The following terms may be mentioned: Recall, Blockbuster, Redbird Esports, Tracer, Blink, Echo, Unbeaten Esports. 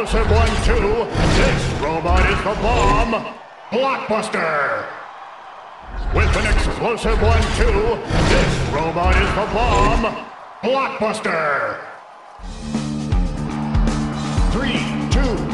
explosive 1-2. This robot is the bomb. Blockbuster. With an explosive 1-2. This robot is the bomb. Blockbuster. 3, 2.